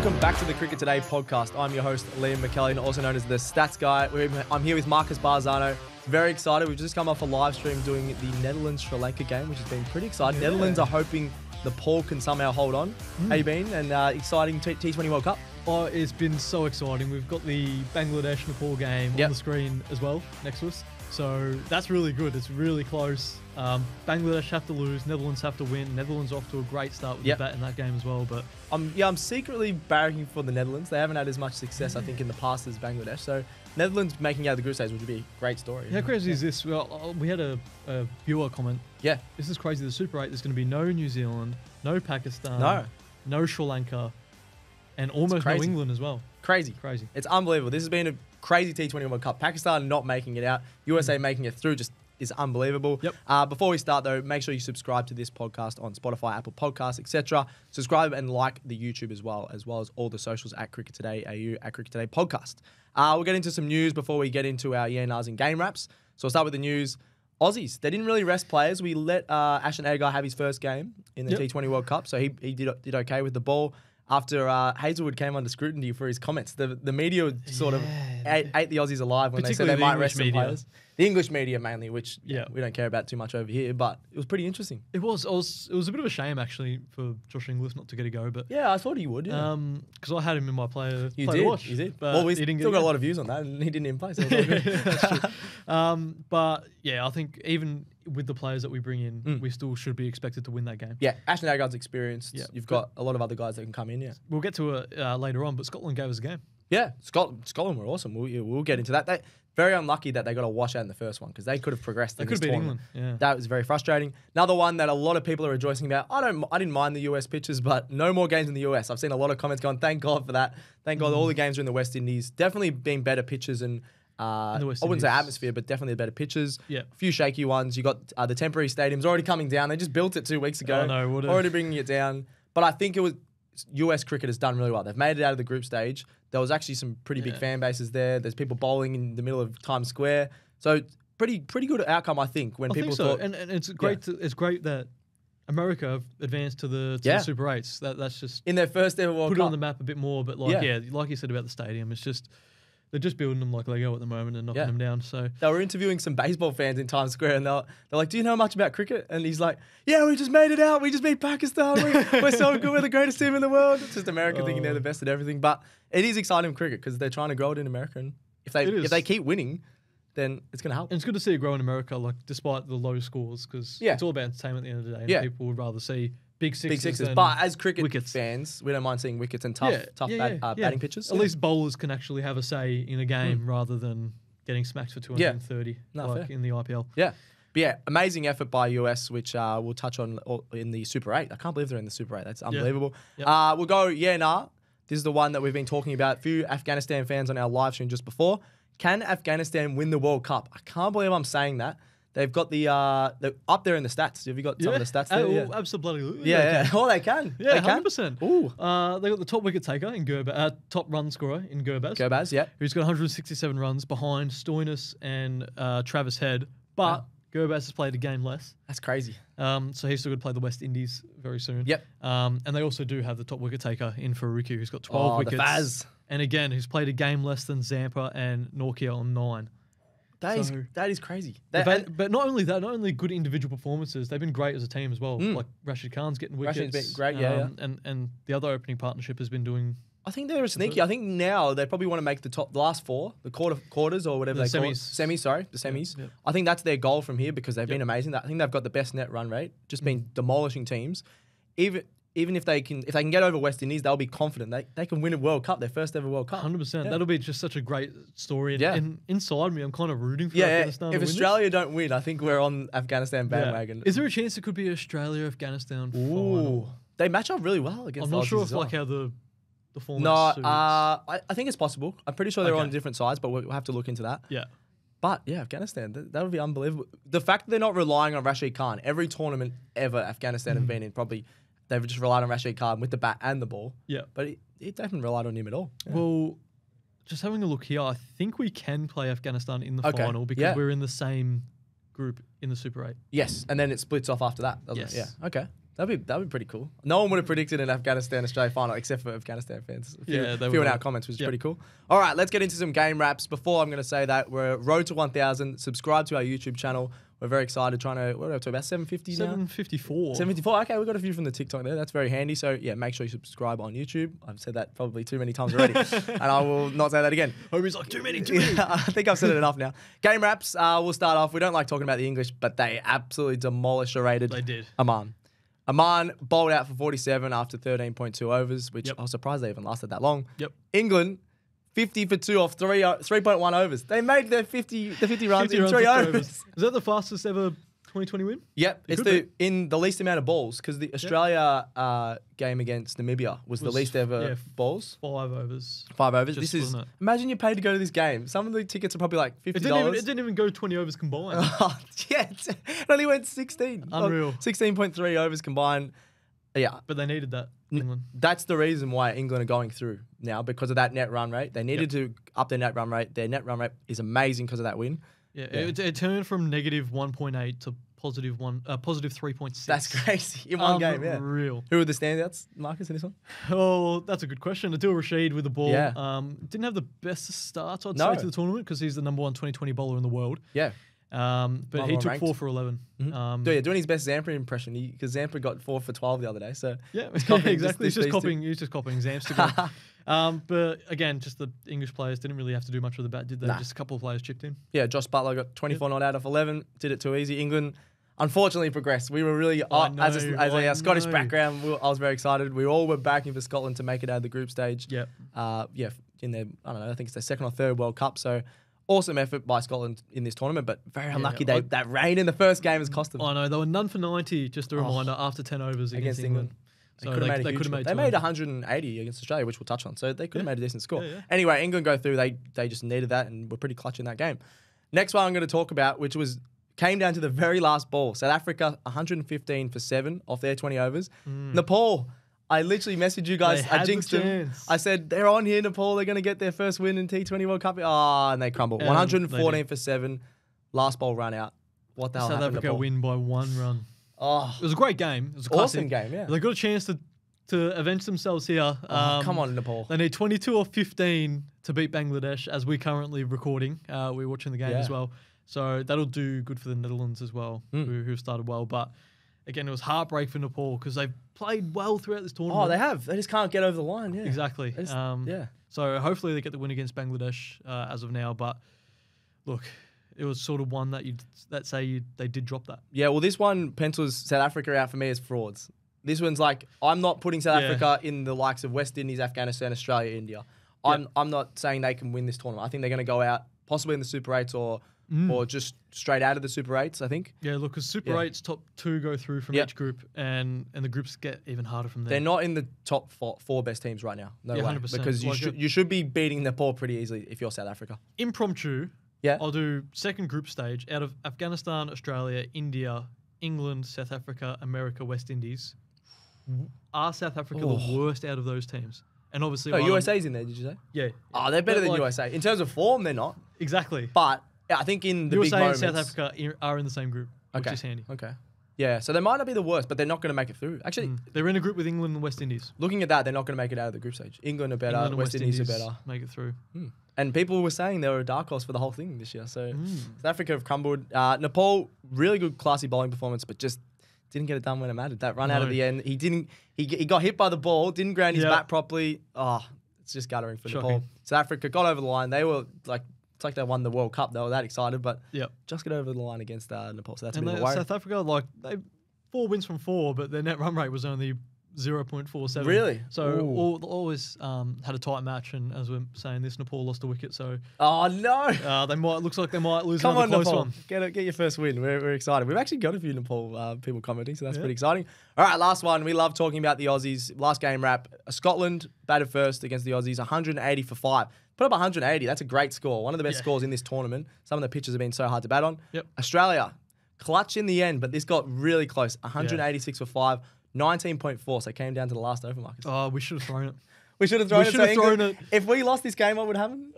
Welcome back to the Cricket Today podcast. I'm your host, Liam McAllion, also known as the Stats Guy. I'm here with Marcus Bazzano. Very excited. We've just come off a live stream doing the Netherlands-Sri Lanka game, which has been pretty exciting. Yeah. Netherlands are hoping the Paul can somehow hold on. How you been? And exciting T20 World Cup. Oh, it's been so exciting. We've got the Bangladesh-Nepal game on the screen as well next to us. So that's really good. It's really close. Bangladesh have to lose. Netherlands have to win. Netherlands off to a great start with the bat in that game as well. But I'm secretly barracking for the Netherlands. They haven't had as much success, I think, in the past as Bangladesh. So Netherlands making out of the group stage would be a great story. How crazy is this? Well, we had a viewer comment. Yeah. This is crazy. The Super Eight, there's going to be no New Zealand, no Pakistan, no Sri Lanka, and almost no England as well. Crazy. It's unbelievable. This has been a crazy T20 World Cup. Pakistan not making it out. USA making it through just is unbelievable. Yep. Before we start, though, make sure you subscribe to this podcast on Spotify, Apple Podcasts, etc. Subscribe and like the YouTube as well as all the socials at Cricket Today, AU, at Cricket Today Podcast. We'll get into some news before we get into our ENRs and game wraps. So we'll start with the news. Aussies, they didn't really rest players. We let Ashton Agar have his first game in the T20 World Cup, so he did okay with the ball. After Hazelwood came under scrutiny for his comments, the media sort of ate the Aussies alive when they said they might rest some players. The English media mainly, which we don't care about too much over here, but it was pretty interesting. It was a bit of a shame actually for Josh Inglis not to get a go, but I thought he would. Yeah. Because I had him in my player. You did. Well, we still got a lot of views on that, and he didn't even play. So it was all good. That's true. But yeah, I think even with the players that we bring in, we still should be expected to win that game. Yeah, Ashton Agar's experienced. Yeah. You've got a lot of other guys that can come in, We'll get to it later on, but Scotland gave us a game. Yeah, Scotland were awesome. We'll get into that. They very unlucky that they got a washout in the first one because they could have progressed in this tournament. England. Yeah. That was very frustrating. Another one that a lot of people are rejoicing about. I didn't mind the US pitches, but no more games in the US. I've seen a lot of comments going, thank God for that. Thank God all the games are in the West Indies. Definitely been better pitches and I wouldn't say atmosphere, but definitely better pitches. Yeah. A few shaky ones. You got the temporary stadiums already coming down. They just built it 2 weeks ago. Already bringing it down. But I think it was US cricket has done really well. They've made it out of the group stage. There was actually some pretty big fan bases there. There's people bowling in the middle of Times Square. So pretty good outcome, I think, when people thought. And it's great. It's great that America have advanced to the Super Eights. That's just in their first ever World Cup. Put it on the map a bit more, but like you said about the stadium, it's just. They're just building them like Lego at the moment and knocking them down. So they were interviewing some baseball fans in Times Square, and they're like, "Do you know much about cricket?" And he's like, "Yeah, we just made it out. We just beat Pakistan. We're so good. We're the greatest team in the world." It's just America thinking they're the best at everything, but it is exciting cricket because they're trying to grow it in America. And if they keep winning, then it's going to help. And it's good to see it grow in America, like despite the low scores, because it's all about entertainment at the end of the day. And people would rather see. Big sixes. But as cricket fans, we don't mind seeing wickets and tough batting pitches. At least bowlers can actually have a say in a game rather than getting smacked for 230 like in the IPL. Yeah. But yeah, amazing effort by US, which we'll touch on in the Super 8. I can't believe they're in the Super 8. That's unbelievable. Yeah. Yep. We'll go, this is the one that we've been talking about. A few Afghanistan fans on our live stream just before. Can Afghanistan win the World Cup? I can't believe I'm saying that. They've got the up there in the stats. Have you got some of the stats there? Absolutely. Yeah. Oh, they can. Yeah, 100%. Ooh. They got the top wicket taker in Gurbaz, top run scorer in Gurbaz. Gurbaz, yeah. Who's got 167 runs behind Stoinis and Travis Head. But Gurbaz has played a game less. That's crazy. So he's still going to play the West Indies very soon. Yep. And they also do have the top wicket taker in Farooqi, who's got 12 wickets. The Faz. And again, who's played a game less than Zampa and Norkia on 9. That is crazy. But not only that, not only good individual performances, they've been great as a team as well. Like Rashid Khan's getting wickets. Rashid's been great, And the other opening partnership has been doing... I think they were sneaky. I think now they probably want to make the last four, the quarters or whatever they call it. Semis, sorry, the semis. Yeah. I think that's their goal from here because they've been amazing. I think they've got the best net run rate, just been demolishing teams. Even if they can get over West Indies, they'll be confident they can win a World Cup, their first ever World Cup. 100%. That'll be just such a great story. And, and inside me, I'm kind of rooting for Afghanistan. If Australia don't win, I think we're on Afghanistan bandwagon. Is there a chance it could be Australia-Afghanistan final? They match up really well against. I'm not sure if like how the format. No, I think it's possible. I'm pretty sure they're on different sides, but we'll have to look into that. Yeah. But, Afghanistan, that would be unbelievable. The fact that they're not relying on Rashid Khan, every tournament ever Afghanistan have been in probably... They've just relied on Rashid Khan with the bat and the ball. Yeah. But they haven't relied on him at all. Yeah. Well, just having a look here, I think we can play Afghanistan in the final because we're in the same group in the Super 8. Yes, and then it splits off after that, doesn't it? Yeah. Okay. That'd be pretty cool. No one would have predicted an Afghanistan-Australia final except for Afghanistan fans. A few in our comments, which is pretty cool. All right, let's get into some game wraps. Before I'm going to say that, we're road to 1,000. Subscribe to our YouTube channel. We're very excited. Trying to, what are we up to, about 750 now? 754. 754. Okay, we got a few from the TikTok there. That's very handy. So, yeah, make sure you subscribe on YouTube. I've said that probably too many times already. And I will not say that again. Homie's like, too many. I think I've said it enough now. Game wraps. We'll start off. We don't like talking about the English, but they absolutely demolished Oman. Oman bowled out for 47 after 13.2 overs, which I was surprised they even lasted that long. England, 50 for 2 off 3.1 overs. They made their 50 runs in 3 overs. Is that the fastest ever 2020 win? Yep. In the least amount of balls, because the Australia game against Namibia was the least ever balls. 5 overs. 5 overs. Just this is... It? Imagine you're paid to go to this game. Some of the tickets are probably like $50. It didn't even go 20 overs combined. Yeah. It only went 16. Unreal. 16.3 overs combined. Yeah. But they needed that, England. That's the reason why England are going through now, because of that net run rate. They needed to up their net run rate. Their net run rate is amazing because of that win. Yeah. It turned from negative 1.8 to positive 3.6. That's crazy. In one game, yeah. Real. Who were the standouts, Marcus, in this one? Oh, that's a good question. Adil Rashid with the ball. Yeah. Didn't have the best start, I'd say, to the tournament, because he's the #1 T20 bowler in the world. Yeah. But he took ranked. 4 for 11. Doing his best Zampa impression, because Zampa got 4 for 12 the other day. So yeah, exactly. He's just copying Zampa. But again, just the English players didn't really have to do much with the bat, did they? Nah. Just a couple of players chipped in. Yeah, Josh Butler got 24 not out of 11. Did it too easy. England unfortunately progressed. We were really as a Scottish background. I was very excited. We all were backing for Scotland to make it out of the group stage. Yeah. In their I think it's their 2nd or 3rd World Cup. So. Awesome effort by Scotland in this tournament, but very unlucky that rain in the first game has cost them. I know. They were none for 90, just a reminder, after 10 overs against England. So they could have made 200. They made 180 against Australia, which we'll touch on. So they could have made a decent score. Yeah. Anyway, England go through. They just needed that and were pretty clutch in that game. Next one I'm going to talk about, which came down to the very last ball. South Africa, 115 for 7 off their 20 overs. Nepal... I literally messaged you guys. I jinxed them. I said, they're on here, Nepal. They're going to get their first win in T20 World Cup. And they crumble. 114 for 7. Last ball run out. What the hell happened, Nepal? South Africa win by 1 run. It was a great game. It was a classic. Awesome game, yeah. They got a chance to avenge themselves here. Come on, Nepal. They need 22 or 15 to beat Bangladesh, as we're currently recording. We're watching the game as well. So that'll do good for the Netherlands as well, who started well. But... Again, it was heartbreak for Nepal because they've played well throughout this tournament. Oh, they have. They just can't get over the line. Yeah, exactly. So hopefully they get the win against Bangladesh as of now. But look, it was sort of one they did drop that. Yeah. Well, this one pencils South Africa out for me as frauds. This one's like, I'm not putting South Africa in the likes of West Indies, Afghanistan, Australia, India. I'm not saying they can win this tournament. I think they're going to go out possibly in the Super 8s or just straight out of the Super 8s, I think. Yeah, look, because Super 8s top 2 go through from each group, and the groups get even harder from there. They're not in the top 4 best teams right now. No way. 100%. Because you should be beating Nepal pretty easily if you're South Africa. Impromptu, I'll do 2nd group stage out of Afghanistan, Australia, India, England, South Africa, America, West Indies. Are South Africa the worst out of those teams? And obviously... Oh, USA's in there, did you say? Yeah. Oh, they're better than USA. In terms of form, they're not. Exactly. But... Yeah, I think in the big moments... South Africa are in the same group, which is handy. Okay. Yeah, so they might not be the worst, but they're not going to make it through. Actually... They're in a group with England and West Indies. Looking at that, they're not going to make it out of the group stage. England are better, England and West Indies are better. Make it through. And people were saying they were a dark horse for the whole thing this year. So South Africa have crumbled. Nepal, really good classy bowling performance, but just didn't get it done when it mattered. That run out of the end. He didn't... He got hit by the ball, didn't ground his bat properly. Oh, it's just guttering for Nepal. South Africa got over the line. They were like... It's like they won the World Cup. They were that excited, but just get over the line against Nepal. So that's a bit of a worry. South Africa, they 4 wins from 4, but their net run rate was only 0.47. Really? So always had a tight match, and as we're saying, this Nepal lost a wicket. So looks like they might lose another close one. Get your first win. We're excited. We've actually got a few Nepal people commenting, so that's pretty exciting. All right, last one. We love talking about the Aussies. Last game wrap. Scotland batted first against the Aussies, 180 for 5. Put up 180. That's a great score. One of the best scores in this tournament. Some of the pitches have been so hard to bat on. Australia, clutch in the end, but this got really close. 186 for 5, 19.4. So it came down to the last over, Marcus. Oh, we should have thrown it. We should have thrown it. If we lost this game, what would happen?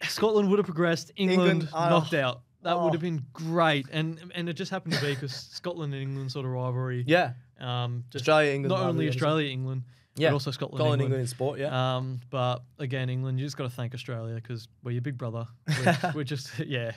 Scotland would have progressed. England knocked out. That would have been great. And it just happened to be because Scotland and England sort of rivalry. Yeah. Just Australia, England, not only Australia, England, yeah, but also Scotland, England in sport, yeah. But again, England, you just got to thank Australia because we're your big brother. We're just, yeah.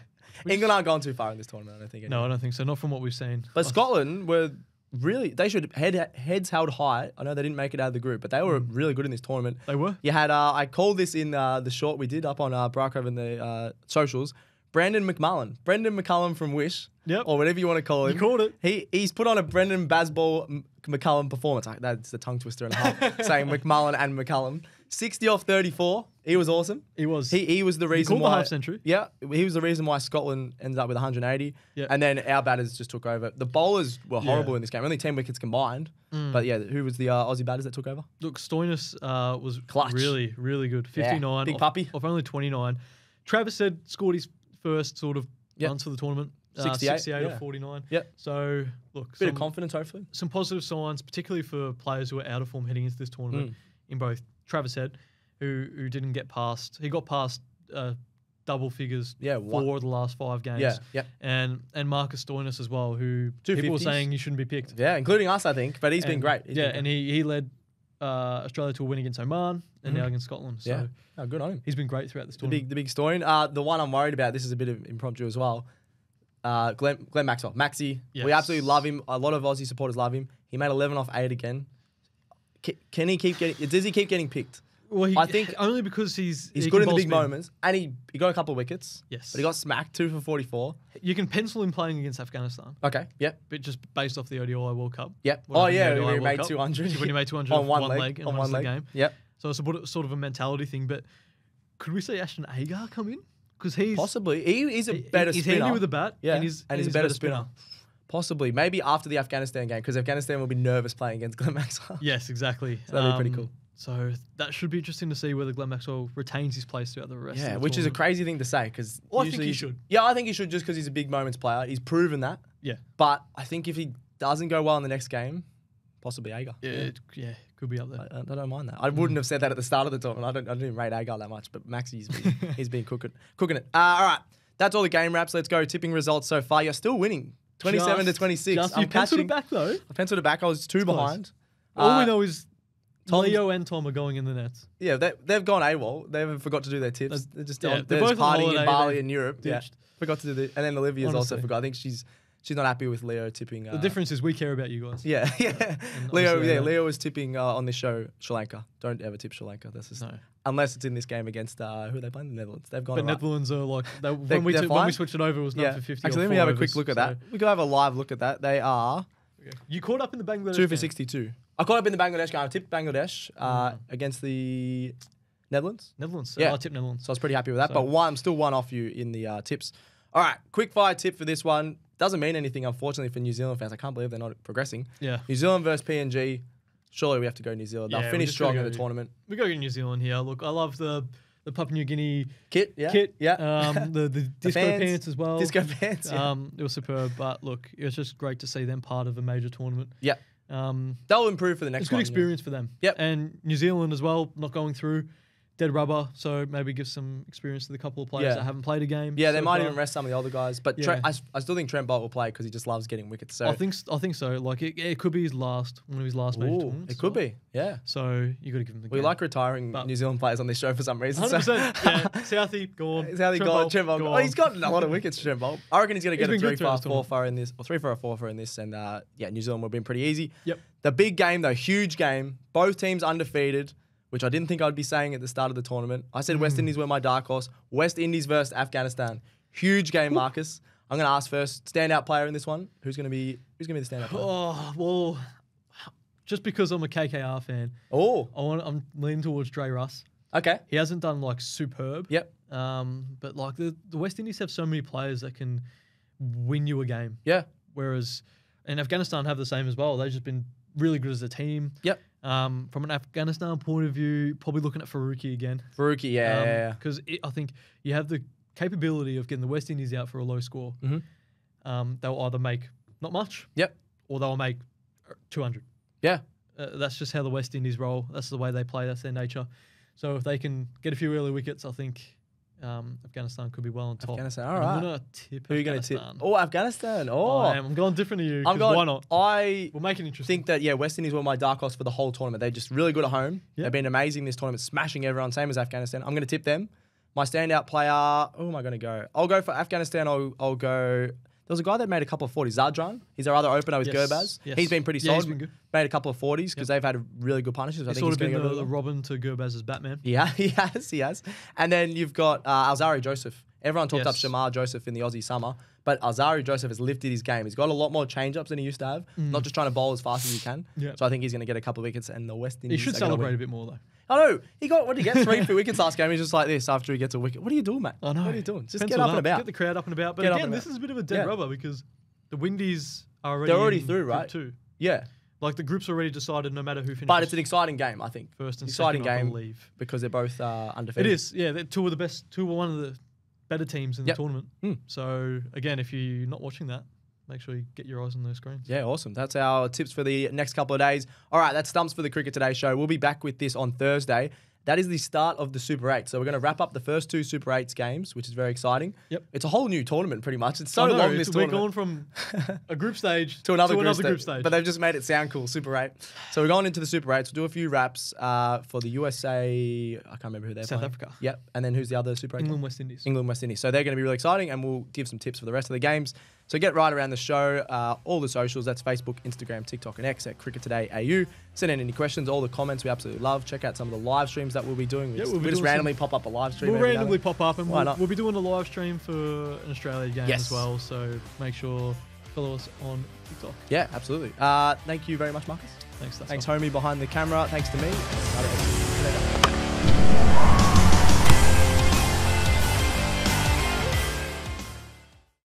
England aren't going too far in this tournament, I don't think. Anyway. No, I don't think so. Not from what we've seen. But Scotland were really, they should, heads held high. I know they didn't make it out of the group, but they were really good in this tournament. They were. You had, I called this in the short we did up on Bracov and the socials. Brendon McCullum from Wish, yep, or whatever you want to call him. You called it. He's put on a Brendon Bazzano McCullum performance. That's the tongue twister and a half, saying McMullen and McCullum. 60 off 34. He was awesome. He was. He was the reason why. He called the half century. Yeah. He was the reason why Scotland ended up with 180. Yep. And then our batters just took over. The bowlers were horrible in this game. Only 10 wickets combined. But yeah, who was the Aussie batters that took over? Look, Stoinis was clutch. Really, really good. 59. Yeah. Big puppy. Off only 29. Travis Head scored his first sort of runs for the tournament. 68 or 49. Yep. So, look. Bit of confidence, hopefully. Some positive signs, particularly for players who are out of form heading into this tournament, in both Travis Head, who didn't get past. He got past double figures four of the last 5 games. Yeah, yep. And Marcus Stoinis as well, who people were saying you shouldn't be picked. Yeah, including us, I think. But he's been great. And he led Australia to a win against Oman and now against Scotland. So oh, good on him. He's been great throughout this tournament. The big story. The one I'm worried about, this is a bit of impromptu as well, Glenn Maxwell. Maxi. Yes. We absolutely love him. A lot of Aussie supporters love him. He made 11 off 8 again. Can he keep getting... Does he keep getting picked? Well, I think... Only because he's good in the big moments. And he got a couple of wickets. Yes. But he got smacked, 2 for 44. You can pencil him playing against Afghanistan. Okay, yep. But just based off the ODI World Cup. Yep. Oh, yeah, when he made 200. When he made 200 on one leg and won the game. Yep. So it's a sort of a mentality thing. But could we see Ashton Agar come in? Because he's... Possibly. He's a better spinner. He's handy with a bat. Yeah. And he's a better spinner. Possibly. Maybe after the Afghanistan game, because Afghanistan will be nervous playing against Glenn Maxwell. Yes, exactly. So that'd be pretty cool. So that should be interesting to see whether Glenn Maxwell retains his place throughout the rest of the tournament. Which is a crazy thing to say. Because I think he should. Yeah, I think he should just because he's a big moments player. He's proven that. Yeah. But I think if he doesn't go well in the next game, possibly Agar. Yeah, yeah, could be up there. I don't mind that. I wouldn't have said that at the start of the tournament. I don't even rate Agar that much, but Maxi's been cooking it. All right. That's all the game wraps. Let's go. Tipping results so far. You're still winning. 27 to 26. You penciled it back, though. I penciled it back. I was 2 behind. All we know is Leo and Tom are going in the nets. Yeah, they've gone AWOL. They haven't forgot to do their tips. They're both partying in Bali in Europe. Yeah. Forgot to do the... And then Olivia's also forgot. I think she's not happy with Leo tipping... the difference is we care about you guys. Yeah, yeah. Leo was tipping on this show, Sri Lanka. Don't ever tip Sri Lanka. That's just... No. Unless it's in this game against who are they playing? The Netherlands. They've gone. But right. Netherlands are like when we switched it over, it was 9 for 50. Actually, let me have a quick look at that. We could have a live look at that. They are. Okay. You caught up in the Bangladesh. 2 for 62. I caught up in the Bangladesh game. I tipped Bangladesh against the Netherlands. Yeah, I tipped Netherlands. So I was pretty happy with that. So. But I'm still 1 off you in the tips. All right, quick fire tip for this one. Doesn't mean anything, unfortunately, for New Zealand fans. I can't believe they're not progressing. Yeah. New Zealand versus PNG. Surely we have to go New Zealand. They'll finish strong in the tournament. We go to New Zealand here. Look, I love the Papua New Guinea kit. Yeah. The disco pants as well. Disco pants. Yeah. It was superb. But look, it was just great to see them part of a major tournament. Yeah. They'll improve for the next one. It's a good experience for them. Yep. And New Zealand as well, not going through. Dead rubber, so maybe give some experience to the couple of players that haven't played a game. Yeah, they might even rest some of the older guys, but I still think Trent Boult will play because he just loves getting wickets. So I think so. Like it could be one of his last major tournaments. It could be, yeah. So you got to give him the game. We like retiring New Zealand players on this show for some reason. 100%. So. Yeah, Southie, go on. Southie, Trent Boult. Oh, he's got a lot of wickets, Trent Boult. I reckon he's going to get a 3 for a 4 for in this, or 3 for a 4 for in this, and yeah, New Zealand would have been pretty easy. Yep. The big game though, huge game. Both teams undefeated, which I didn't think I'd be saying at the start of the tournament. I said West Indies were my dark horse. West Indies versus Afghanistan. Huge game, Marcus. I'm going to ask first, standout player in this one. Who's going to be the standout player? Oh, well, just because I'm a KKR fan. Oh. I'm leaning towards Dre Russ. Okay. He hasn't done like superb. Yep. But like the West Indies have so many players that can win you a game. Yeah. Whereas, and Afghanistan have the same as well. They've just been really good as a team. Yep. From an Afghanistan point of view, probably looking at Farooqi again. Farooqi, yeah. Because I think you have the capability of getting the West Indies out for a low score. They'll either make not much, or they'll make 200. Yeah. That's just how the West Indies roll. That's the way they play. That's their nature. So if they can get a few early wickets, I think Afghanistan could be well on top. Afghanistan, all right. I'm going to tip Who Afghanistan. Are you going to tip? Oh, Afghanistan. Oh. I am. I'm going different to you. Why not? We'll make it interesting. I think that, yeah, West Indies were my dark horse for the whole tournament. They're just really good at home. Yep. They've been amazing this tournament, smashing everyone, same as Afghanistan. I'm going to tip them. My standout player, who am I going to go? I'll go for Afghanistan. I'll go... There was a guy that made a couple of 40s. Zadran. He's our other opener with Gurbaz. Yes. He's been pretty solid. He's been made a couple of 40s because they've had a really good partnerships. I think he's been the Robin to Gurbaz's Batman. Yeah, he has. He has. And then you've got Alzarri Joseph. Everyone talked up Shamar Joseph in the Aussie summer, but Alzarri Joseph has lifted his game. He's got a lot more change-ups than he used to have. Not just trying to bowl as fast as you can. So I think he's going to get a couple of wickets and the West Indies... He should celebrate a bit more, though. I know. He got, what did he get? Three wickets last game. He's just like this after he gets a wicket. What are you doing, mate? I know. What are you doing? Just get up and about. Get the crowd up and about. But again, this is a bit of a dead rubber because the Windies are already... They're already through, right? Group 2. Yeah. Like the group's already decided no matter who finishes. But it's an exciting game, I think. First and second, I believe. Because they're both undefeated. It is. Yeah, they're two of the best. One of the better teams in the tournament. So, again, if you're not watching that, make sure you get your eyes on those screens. Yeah, awesome. That's our tips for the next couple of days. All right, that's Stumps for the Cricket Today show. We'll be back with this on Thursday. That is the start of the Super 8. So we're going to wrap up the first two Super 8s games, which is very exciting. Yep. It's a whole new tournament, pretty much. It's so long, this tournament. We're going from a group stage to another group stage. But they've just made it sound cool, Super 8. So we're going into the Super 8s. We'll do a few wraps for the USA. I can't remember who they're playing. South Africa. Yep. And then who's the other Super 8? England, West Indies. England, West Indies. So they're going to be really exciting, and we'll give some tips for the rest of the games. So get right around the show, all the socials. That's Facebook, Instagram, TikTok, and X at Cricket Today AU. Send in any questions, all the comments we absolutely love. Check out some of the live streams that we'll be doing. We'll just randomly pop up a live stream. We'll randomly pop up, and we'll be doing a live stream for an Australia game as well. So make sure you follow us on TikTok. Yeah, absolutely. Thank you very much, Marcus. Thanks, homie behind the camera. Thanks to me.